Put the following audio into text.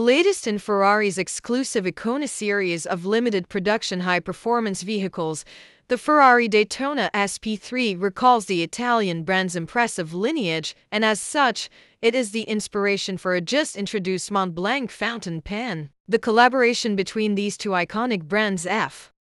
The latest in Ferrari's exclusive Icona series of limited-production high-performance vehicles, the Ferrari Daytona SP3 recalls the Italian brand's impressive lineage, and as such, it is the inspiration for a just-introduced Montblanc fountain pen. The collaboration between these two iconic brands, F.